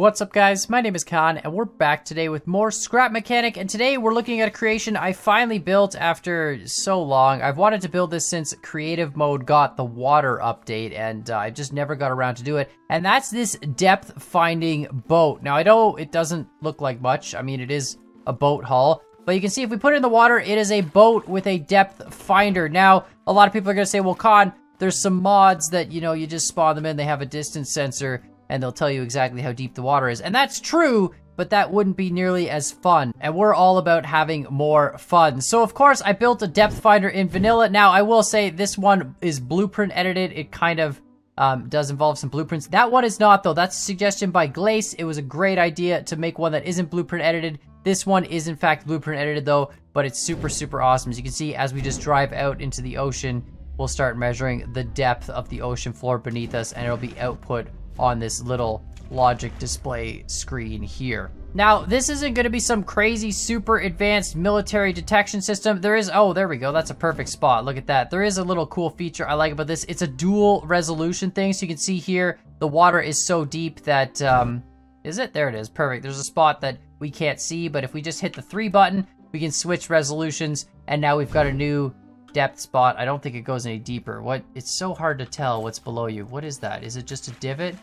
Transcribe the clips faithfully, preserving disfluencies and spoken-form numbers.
What's up guys, my name is Khan and we're back today with more Scrap Mechanic, and today we're looking at a creation I finally built after so long. I've wanted to build this since creative mode got the water update and uh, I just never got around to do it, and that's this depth finding boat. Now I know it doesn't look like much, I mean it is a boat hull, but you can see if we put it in the water it is a boat with a depth finder. Now a lot of people are going to say, well Khan, there's some mods that, you know, you just spawn them in, they have a distance sensor and they'll tell you exactly how deep the water is. And that's true, but that wouldn't be nearly as fun. And we're all about having more fun. So of course I built a depth finder in vanilla. Now I will say this one is blueprint edited. It kind of um, does involve some blueprints. That one is not though. That's a suggestion by Glace. It was a great idea to make one that isn't blueprint edited. This one is in fact blueprint edited though, but it's super, super awesome. As you can see, as we just drive out into the ocean, we'll start measuring the depth of the ocean floor beneath us and it'll be output on this little logic display screen here. Now, this isn't gonna be some crazy, super advanced military detection system. There is, oh, there we go, that's a perfect spot, look at that. There is a little cool feature I like about this. It's a dual resolution thing, so you can see here, the water is so deep that, um, is it? There it is, perfect. There's a spot that we can't see, but if we just hit the three button, we can switch resolutions, and now we've got a new depth spot. I don't think it goes any deeper. What? It's so hard to tell what's below you. What is that? Is it just a divot?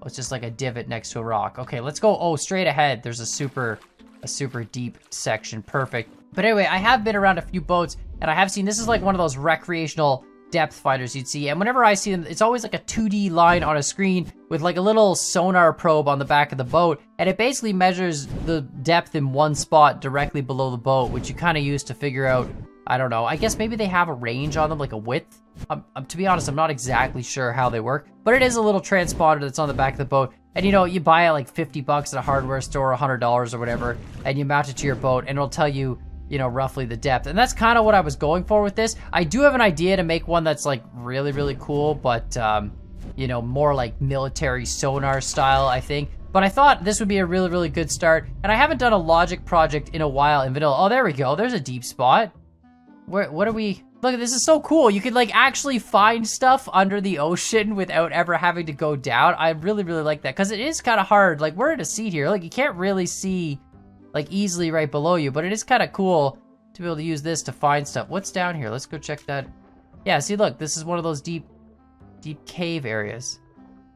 Oh, it's just like a divot next to a rock. Okay, let's go. Oh, straight ahead. There's a super, a super deep section. Perfect. But anyway, I have been around a few boats and I have seen, this is like one of those recreational depth finders you'd see. And whenever I see them, it's always like a two D line on a screen with like a little sonar probe on the back of the boat. And it basically measures the depth in one spot directly below the boat, which you kind of use to figure out, I don't know, I guess maybe they have a range on them, like a width. Um, um, to be honest, I'm not exactly sure how they work, but it is a little transponder that's on the back of the boat. And you know, you buy it like fifty bucks at a hardware store, one hundred dollars or whatever, and you mount it to your boat and it'll tell you, you know, roughly the depth. And that's kind of what I was going for with this. I do have an idea to make one that's like really, really cool, but um, you know, more like military sonar style, I think. But I thought this would be a really, really good start. And I haven't done a logic project in a while in vanilla. Oh, there we go, there's a deep spot. Where, what are we? Look, this is so cool. You could like actually find stuff under the ocean without ever having to go down. I really, really like that because it is kind of hard. Like we're in a seat here. Like you can't really see like easily right below you, but it is kind of cool to be able to use this to find stuff. What's down here? Let's go check that. Yeah, see, look, this is one of those deep, deep cave areas.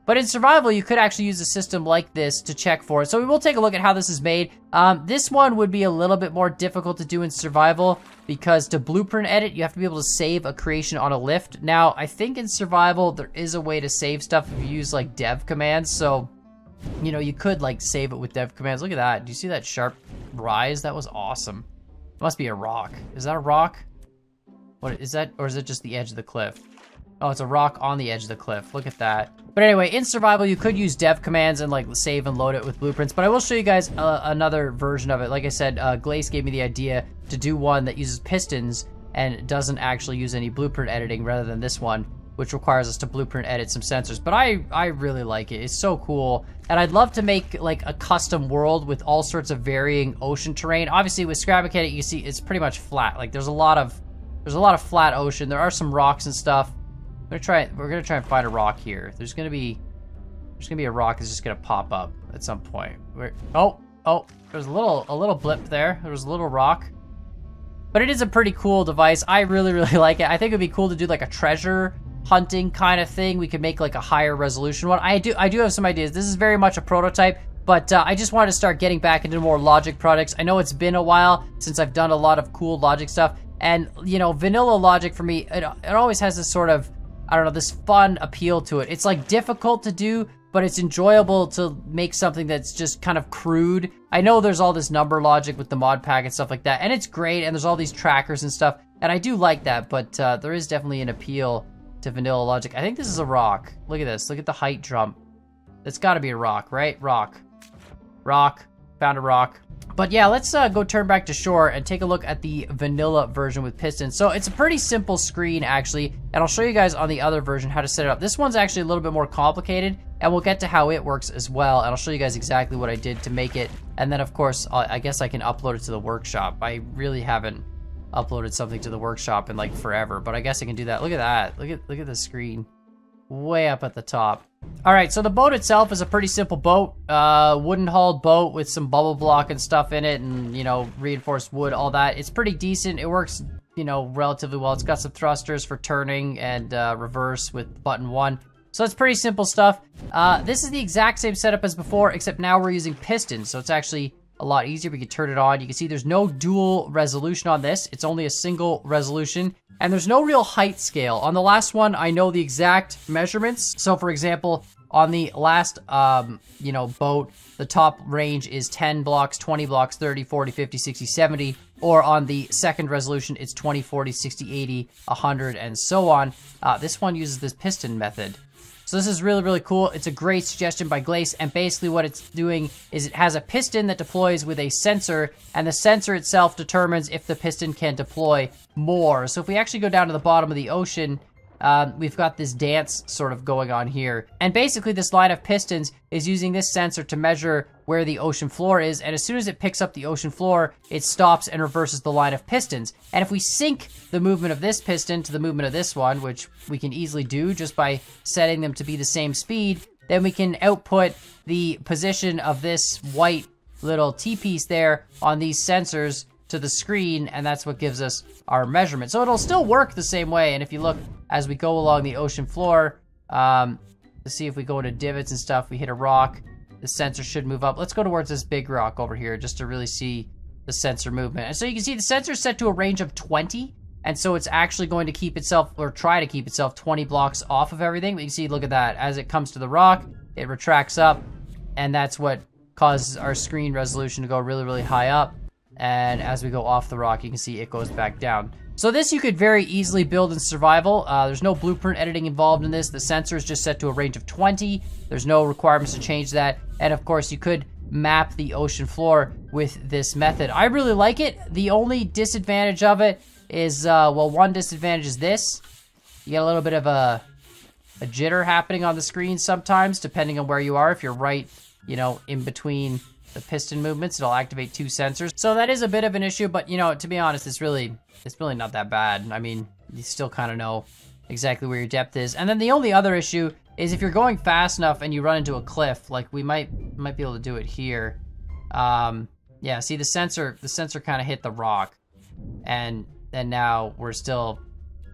But in survival, you could actually use a system like this to check for it. So we will take a look at how this is made. Um, this one would be a little bit more difficult to do in survival because to blueprint edit, you have to be able to save a creation on a lift. Now, I think in survival, there is a way to save stuff if you use like dev commands. So, you know, you could like save it with dev commands. Look at that. Do you see that sharp rise? That was awesome. It must be a rock. Is that a rock? What is that? Or is it just the edge of the cliff? Oh, it's a rock on the edge of the cliff. Look at that. But anyway, in survival, you could use dev commands and like save and load it with blueprints, but I will show you guys uh, another version of it. Like I said, uh, Glace gave me the idea to do one that uses pistons and doesn't actually use any blueprint editing rather than this one, which requires us to blueprint edit some sensors. But I, I really like it, it's so cool. And I'd love to make like a custom world with all sorts of varying ocean terrain. Obviously with Scrap Mechanic, you see it's pretty much flat. Like there's a lot of, there's a lot of flat ocean. There are some rocks and stuff. We're gonna try. We're gonna try and find a rock here. There's gonna be, there's gonna be a rock that's just gonna pop up at some point. We're, oh, oh, there's a little, a little blip there. There was a little rock, but it is a pretty cool device. I really, really like it. I think it'd be cool to do like a treasure hunting kind of thing. We could make like a higher resolution one. I do, I do have some ideas. This is very much a prototype, but uh, I just wanted to start getting back into more logic products. I know it's been a while since I've done a lot of cool logic stuff, and you know, vanilla logic for me, it, it always has this sort of, I don't know, this fun appeal to it. It's like difficult to do, but it's enjoyable to make something that's just kind of crude. I know there's all this number logic with the mod pack and stuff like that, and it's great, and there's all these trackers and stuff, and I do like that, but uh, there is definitely an appeal to vanilla logic. I think this is a rock. Look at this, look at the height jump. It's gotta be a rock, right? Rock, rock, found a rock. But yeah, let's uh, go turn back to shore and take a look at the vanilla version with pistons. So it's a pretty simple screen actually, and I'll show you guys on the other version how to set it up. This one's actually a little bit more complicated, and we'll get to how it works as well, and I'll show you guys exactly what I did to make it. And then of course, I guess I can upload it to the workshop. I really haven't uploaded something to the workshop in like forever, but I guess I can do that. Look at that, look at, look at the screen. way up at the top. All right, so the boat itself is a pretty simple boat, uh, wooden hulled boat with some bubble block and stuff in it, and, you know, reinforced wood, all that. It's pretty decent. It works, you know, relatively well. It's got some thrusters for turning and uh, reverse with button one. So it's pretty simple stuff. Uh, this is the exact same setup as before, except now we're using pistons, so it's actually a lot easier. We can turn it on. You can see there's no dual resolution on this. It's only a single resolution, and there's no real height scale. On the last one, I know the exact measurements. So for example, on the last, um, you know, boat, the top range is ten blocks, twenty blocks, thirty, forty, fifty, sixty, seventy, or on the second resolution, it's twenty, forty, sixty, eighty, one hundred, and so on. Uh, this one uses this piston method. So this is really, really cool. It's a great suggestion by Glace, and basically what it's doing is it has a piston that deploys with a sensor, and the sensor itself determines if the piston can deploy more. So if we actually go down to the bottom of the ocean, um, we've got this dance sort of going on here. And basically this line of pistons is using this sensor to measure where the ocean floor is, and as soon as it picks up the ocean floor, it stops and reverses the line of pistons. And if we sync the movement of this piston to the movement of this one, which we can easily do just by setting them to be the same speed, then we can output the position of this white little T-piece there on these sensors to the screen, and that's what gives us our measurement. So it'll still work the same way, and if you look as we go along the ocean floor, um, to see if we go into divots and stuff, we hit a rock, the sensor should move up. Let's go towards this big rock over here just to really see the sensor movement. And so you can see the sensor's set to a range of twenty, and so it's actually going to keep itself, or try to keep itself, twenty blocks off of everything. But you can see, look at that. As it comes to the rock, it retracts up, and that's what causes our screen resolution to go really, really high up. And as we go off the rock, you can see it goes back down. So this you could very easily build in survival. Uh, there's no blueprint editing involved in this. The sensor is just set to a range of twenty. There's no requirements to change that. And of course, you could map the ocean floor with this method. I really like it. The only disadvantage of it is, uh, well, one disadvantage is this. You get a little bit of a, a jitter happening on the screen sometimes, depending on where you are. If you're right, you know, in between the piston movements, it'll activate two sensors. So that is a bit of an issue, but you know, to be honest, it's really, it's really not that bad. I mean, you still kind of know exactly where your depth is. And then the only other issue is if you're going fast enough and you run into a cliff, like we might, might be able to do it here. Um, yeah, see the sensor, the sensor kind of hit the rock, and and now we're still,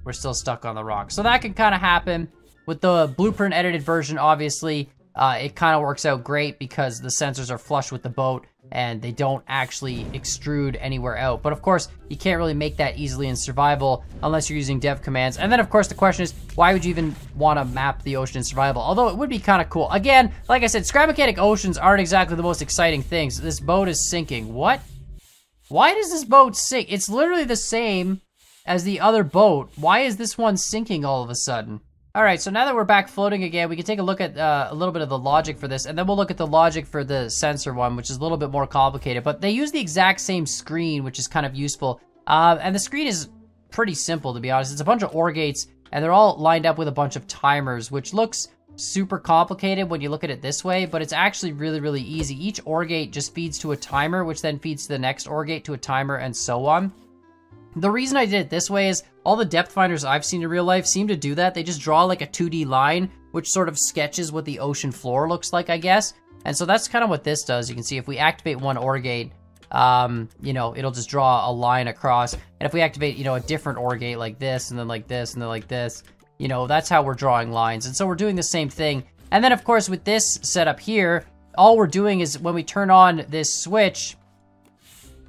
we're still stuck on the rock. So that can kind of happen. With the blueprint edited version, obviously, Uh, it kind of works out great because the sensors are flush with the boat and they don't actually extrude anywhere out. But of course, you can't really make that easily in survival unless you're using dev commands. And then of course the question is, why would you even want to map the ocean in survival? Although it would be kind of cool. Again, like I said, Scrap Mechanic oceans aren't exactly the most exciting things. This boat is sinking. What? Why does this boat sink? It's literally the same as the other boat. Why is this one sinking all of a sudden? All right, so now that we're back floating again, we can take a look at uh, a little bit of the logic for this, and then we'll look at the logic for the sensor one, which is a little bit more complicated, but they use the exact same screen, which is kind of useful. Uh, and the screen is pretty simple, to be honest. It's a bunch of O R gates, and they're all lined up with a bunch of timers, which looks super complicated when you look at it this way, but it's actually really, really easy. Each O R gate just feeds to a timer, which then feeds to the next O R gate to a timer, and so on. The reason I did it this way is all the depth finders I've seen in real life seem to do that. They just draw like a two D line, which sort of sketches what the ocean floor looks like, I guess. And so that's kind of what this does. You can see if we activate one O R gate, um, you know, it'll just draw a line across. And if we activate, you know, a different O R gate like this, and then like this, and then like this, you know, that's how we're drawing lines. And so we're doing the same thing. And then, of course, with this setup here, all we're doing is when we turn on this switch,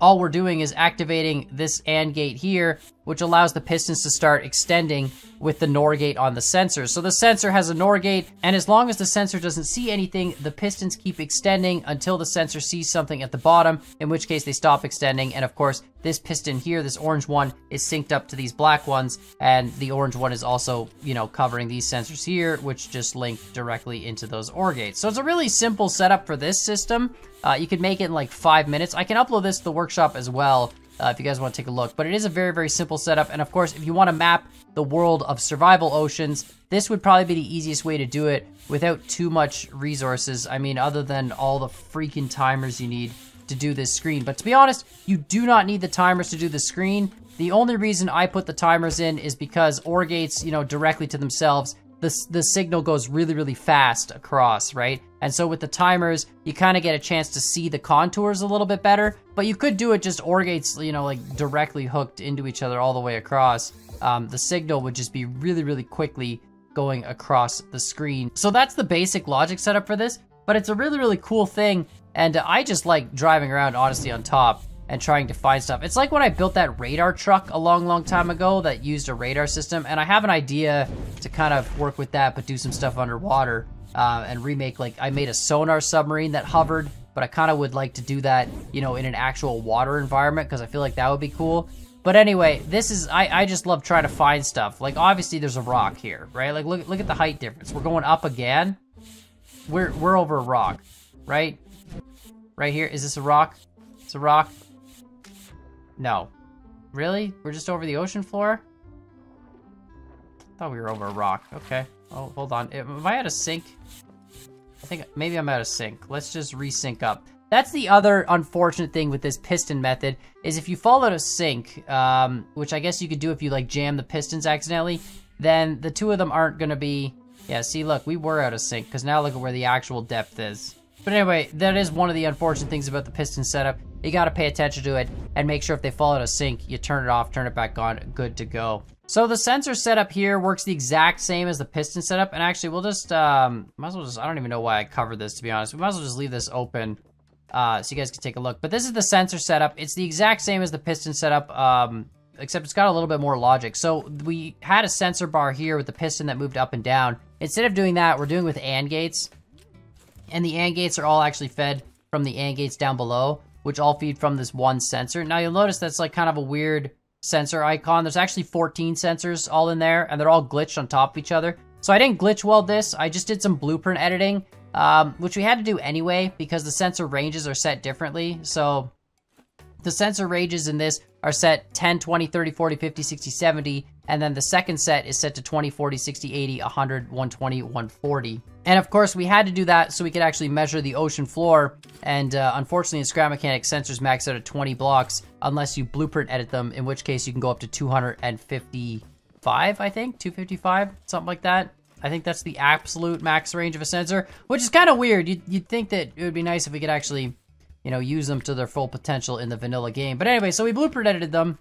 all we're doing is activating this AND gate here, which allows the pistons to start extending with the NOR gate on the sensor. So the sensor has a NOR gate, and as long as the sensor doesn't see anything, the pistons keep extending until the sensor sees something at the bottom, in which case they stop extending. And of course, this piston here, this orange one, is synced up to these black ones, and the orange one is also, you know, covering these sensors here, which just link directly into those O R gates. So it's a really simple setup for this system. Uh, you could make it in like five minutes. I can upload this to the workshop as well, uh, if you guys want to take a look. But it is a very, very simple setup. And of course, if you want to map the world of survival oceans, this would probably be the easiest way to do it without too much resources. I mean, other than all the freaking timers you need to do this screen. But to be honest, you do not need the timers to do the screen. The only reason I put the timers in is because O R gates, you know, directly to themselves the, the signal goes really, really fast across, right? And so with the timers, you kind of get a chance to see the contours a little bit better, but you could do it just OR gates, you know, like directly hooked into each other all the way across. Um, the signal would just be really, really quickly going across the screen. So that's the basic logic setup for this, but it's a really, really cool thing. And I just like driving around, honestly, on top and trying to find stuff. It's like when I built that radar truck a long, long time ago that used a radar system, and I have an idea to kind of work with that, but do some stuff underwater uh, and remake, like I made a sonar submarine that hovered, but I kind of would like to do that, you know, in an actual water environment, because I feel like that would be cool. But anyway, this is, I, I just love trying to find stuff. Like obviously there's a rock here, right? Like look, look at the height difference. We're going up again. We're, we're over a rock, right? Right here, is this a rock? It's a rock. No. Really? We're just over the ocean floor? Thought we were over a rock. Okay. Oh, hold on. Am I at a sink? I think maybe I'm at a sink. Let's just re-sync up. That's the other unfortunate thing with this piston method, is if you fall out of sync, um, which I guess you could do if you like jam the pistons accidentally, then the two of them aren't gonna be... Yeah, see, look, we were out of sync, because now look at where the actual depth is. But anyway, that is one of the unfortunate things about the piston setup. You gotta pay attention to it and make sure if they fall out of sync, you turn it off, turn it back on, good to go. So the sensor setup here works the exact same as the piston setup, and actually we'll just, um, might as well just, I don't even know why I covered this, to be honest. We might as well just leave this open uh, so you guys can take a look. But this is the sensor setup. It's the exact same as the piston setup, um, except it's got a little bit more logic. So we had a sensor bar here with the piston that moved up and down. Instead of doing that, we're doing with AND gates. And the AND gates are all actually fed from the AND gates down below, which all feed from this one sensor. Now you'll notice that's like kind of a weird sensor icon. There's actually fourteen sensors all in there, and they're all glitched on top of each other. So I didn't glitch weld this, I just did some blueprint editing, um, which we had to do anyway because the sensor ranges are set differently. So the sensor ranges in this are set ten, twenty, thirty, forty, fifty, sixty, seventy, and then the second set is set to twenty, forty, sixty, eighty, one hundred, one twenty, one forty. And of course we had to do that so we could actually measure the ocean floor, and uh, unfortunately in Scrap Mechanic, sensors max out at twenty blocks unless you blueprint edit them, in which case you can go up to two hundred fifty-five, I think, two fifty-five, something like that. I think that's the absolute max range of a sensor, which is kind of weird. You'd, you'd think that it would be nice if we could actually, you know, use them to their full potential in the vanilla game. But anyway, so we blueprint edited them,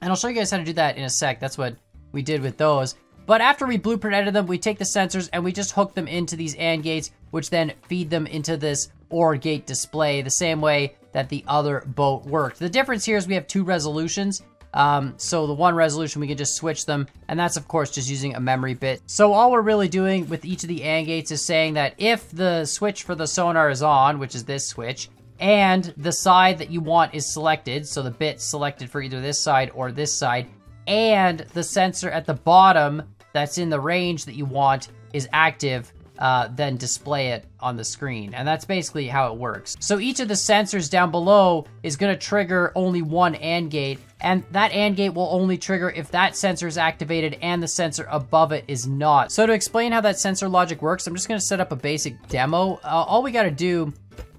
and I'll show you guys how to do that in a sec. That's what we did with those. But after we blueprint edited them, we take the sensors and we just hook them into these AND gates, which then feed them into this OR gate display the same way that the other boat worked. The difference here is we have two resolutions. Um, so the one resolution, we can just switch them, and that's of course just using a memory bit. So all we're really doing with each of the AND gates is saying that if the switch for the sonar is on, which is this switch, and the side that you want is selected, so the bit selected for either this side or this side, and the sensor at the bottom that's in the range that you want is active, uh, then display it on the screen. And that's basically how it works. So each of the sensors down below is gonna trigger only one AND gate, and that AND gate will only trigger if that sensor is activated and the sensor above it is not. So to explain how that sensor logic works, I'm just gonna set up a basic demo. Uh, all we gotta do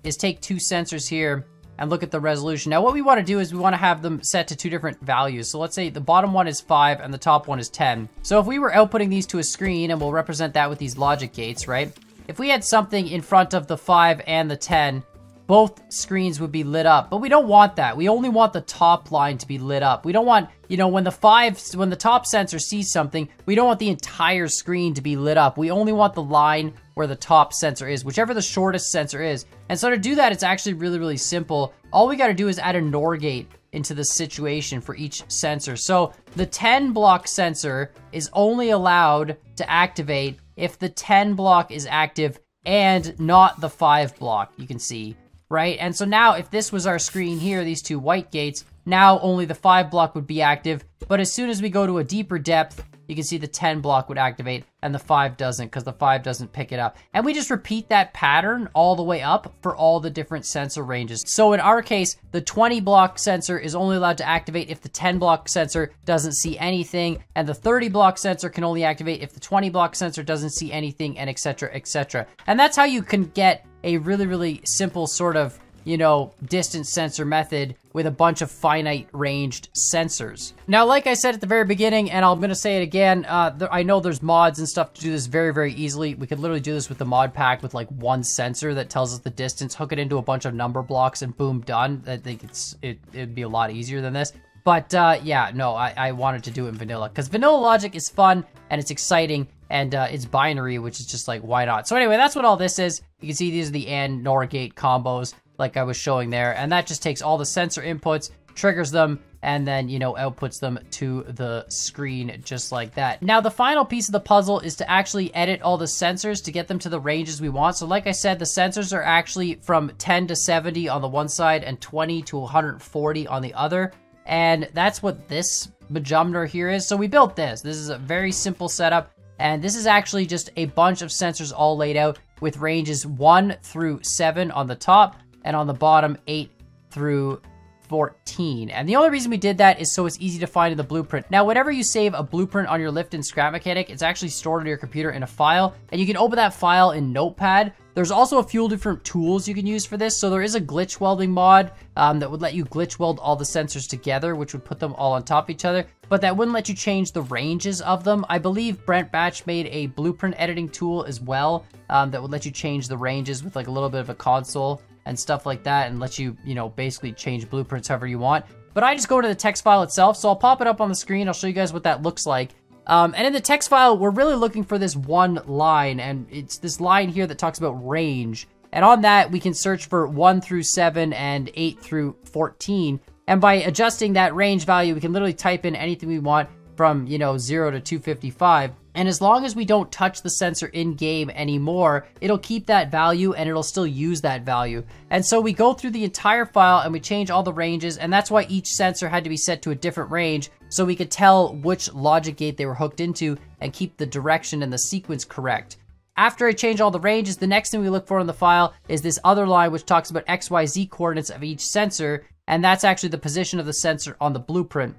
is take two sensors here and look at the resolution. Now what we want to do is we want to have them set to two different values. So let's say the bottom one is five and the top one is ten. So if we were outputting these to a screen, and we'll represent that with these logic gates, right? If we had something in front of the five and the ten, both screens would be lit up, but we don't want that. We only want the top line to be lit up. We don't want, you know, when the five, when the top sensor sees something, we don't want the entire screen to be lit up. We only want the line where the top sensor is, whichever the shortest sensor is. And so to do that, it's actually really, really simple. All we gotta do is add a NOR gate into the situation for each sensor. So the ten block sensor is only allowed to activate if the ten block is active and not the five block, you can see, right? And so now if this was our screen here, these two white gates, now only the five block would be active. But as soon as we go to a deeper depth, you can see the ten block would activate and the five doesn't, because the five doesn't pick it up. And we just repeat that pattern all the way up for all the different sensor ranges. So in our case, the twenty block sensor is only allowed to activate if the ten block sensor doesn't see anything, and the thirty block sensor can only activate if the twenty block sensor doesn't see anything, and et cetera, et cetera. And that's how you can get a really, really simple sort of you know, distance sensor method with a bunch of finite ranged sensors. Now, like I said at the very beginning, and I'm gonna say it again, uh, there, I know there's mods and stuff to do this very, very easily. We could literally do this with the mod pack with like one sensor that tells us the distance, hook it into a bunch of number blocks and boom, done. I think it's, it, it'd be a lot easier than this. But uh, yeah, no, I, I wanted to do it in vanilla because vanilla logic is fun and it's exciting and uh, it's binary, which is just like, why not? So anyway, that's what all this is. You can see these are the AND NOR gate combos like I was showing there. And that just takes all the sensor inputs, triggers them, and then, you know, outputs them to the screen just like that. Now, the final piece of the puzzle is to actually edit all the sensors to get them to the ranges we want. So like I said, the sensors are actually from ten to seventy on the one side and twenty to one hundred forty on the other. And that's what this Majumner here is. So we built this. This is a very simple setup. And this is actually just a bunch of sensors all laid out with ranges one through seven on the top and on the bottom eight through fourteen. And the only reason we did that is so it's easy to find in the blueprint. Now, whenever you save a blueprint on your Lift in Scrap Mechanic, it's actually stored on your computer in a file, and you can open that file in Notepad. There's also a few different tools you can use for this. So there is a glitch welding mod um, that would let you glitch weld all the sensors together, which would put them all on top of each other, but that wouldn't let you change the ranges of them. I believe Brent Batch made a blueprint editing tool as well um, that would let you change the ranges with like a little bit of a console and stuff like that, and let you, you know, basically change blueprints however you want. But I just go to the text file itself, so I'll pop it up on the screen. I'll show you guys what that looks like. Um, and in the text file, we're really looking for this one line, and it's this line here that talks about range. And on that, we can search for one through seven and eight through fourteen. And by adjusting that range value, we can literally type in anything we want from, you know, zero to two fifty-five. And as long as we don't touch the sensor in game anymore, it'll keep that value and it'll still use that value. And so we go through the entire file and we change all the ranges, and that's why each sensor had to be set to a different range so we could tell which logic gate they were hooked into and keep the direction and the sequence correct. After I change all the ranges, the next thing we look for in the file is this other line which talks about X Y Z coordinates of each sensor, and that's actually the position of the sensor on the blueprint.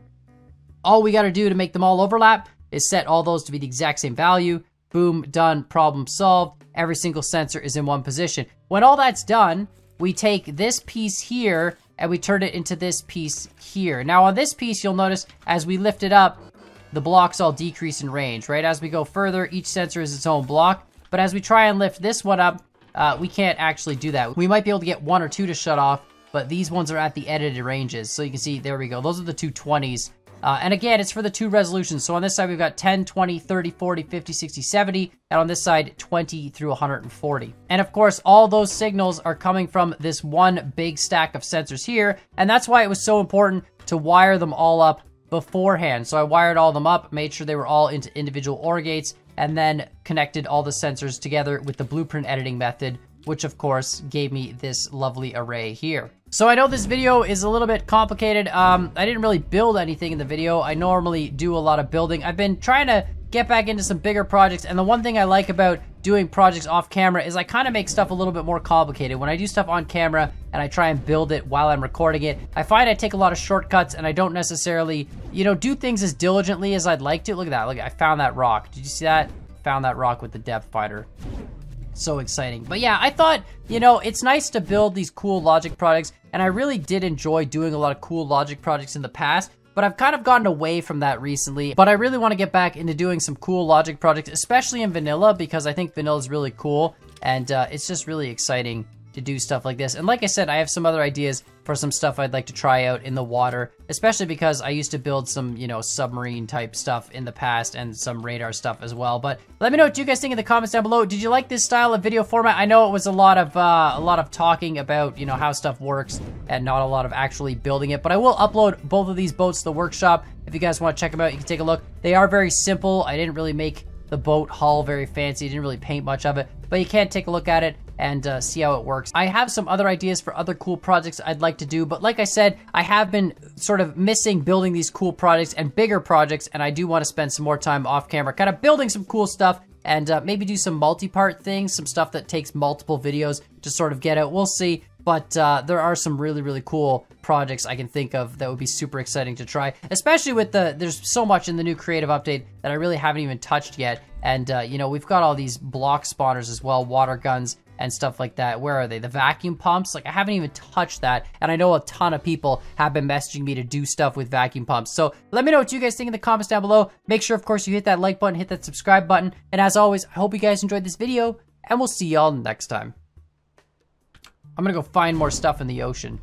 All we gotta do to make them all overlap is set all those to be the exact same value. Boom, done, problem solved. Every single sensor is in one position. When all that's done, we take this piece here and we turn it into this piece here. Now on this piece, you'll notice as we lift it up, the blocks all decrease in range, right? As we go further, each sensor is its own block. But as we try and lift this one up, uh, we can't actually do that. We might be able to get one or two to shut off, but these ones are at the edited ranges. So you can see, there we go. Those are the two twenties. Uh, and again, it's for the two resolutions. So on this side, we've got ten, twenty, thirty, forty, fifty, sixty, seventy. And on this side, twenty through one hundred forty. And of course, all those signals are coming from this one big stack of sensors here. And that's why it was so important to wire them all up beforehand. So I wired all them up, made sure they were all into individual O R gates, and then connected all the sensors together with the blueprint editing method, which of course gave me this lovely array here. So I know this video is a little bit complicated. Um, I didn't really build anything in the video. I normally do a lot of building. I've been trying to get back into some bigger projects, and the one thing I like about doing projects off camera is I kind of make stuff a little bit more complicated. When I do stuff on camera and I try and build it while I'm recording it, I find I take a lot of shortcuts and I don't necessarily, you know, do things as diligently as I'd like to. Look at that, look, I found that rock. Did you see that? Found that rock with the depth finder. So exciting. But yeah, I thought, you know, it's nice to build these cool logic products, and I really did enjoy doing a lot of cool logic projects in the past, but I've kind of gotten away from that recently. But I really want to get back into doing some cool logic projects, especially in vanilla, because I think vanilla is really cool, and uh, it's just really exciting to do stuff like this. And like I said, I have some other ideas for some stuff I'd like to try out in the water, especially because I used to build some, you know, submarine type stuff in the past and some radar stuff as well. But let me know what you guys think in the comments down below. Did you like this style of video format? I know it was a lot of uh, a lot of talking about, you know, how stuff works and not a lot of actually building it, but I will upload both of these boats to the workshop. If you guys want to check them out, you can take a look. They are very simple. I didn't really make the boat hull very fancy. I didn't really paint much of it, but you can take a look at it and uh, see how it works. I have some other ideas for other cool projects I'd like to do, but like I said, I have been sort of missing building these cool projects and bigger projects, and I do want to spend some more time off camera kind of building some cool stuff, and uh, maybe do some multi-part things, some stuff that takes multiple videos to sort of get out. We'll see. But uh, there are some really, really cool projects I can think of that would be super exciting to try, especially with the, there's so much in the new creative update that I really haven't even touched yet. And, uh, you know, we've got all these block spawners as well, water guns, and stuff like that. Where are they? The vacuum pumps? Like, I haven't even touched that. And I know a ton of people have been messaging me to do stuff with vacuum pumps. So let me know what you guys think in the comments down below. Make sure, of course, you hit that like button, hit that subscribe button. And as always, I hope you guys enjoyed this video, and we'll see y'all next time. I'm gonna go find more stuff in the ocean.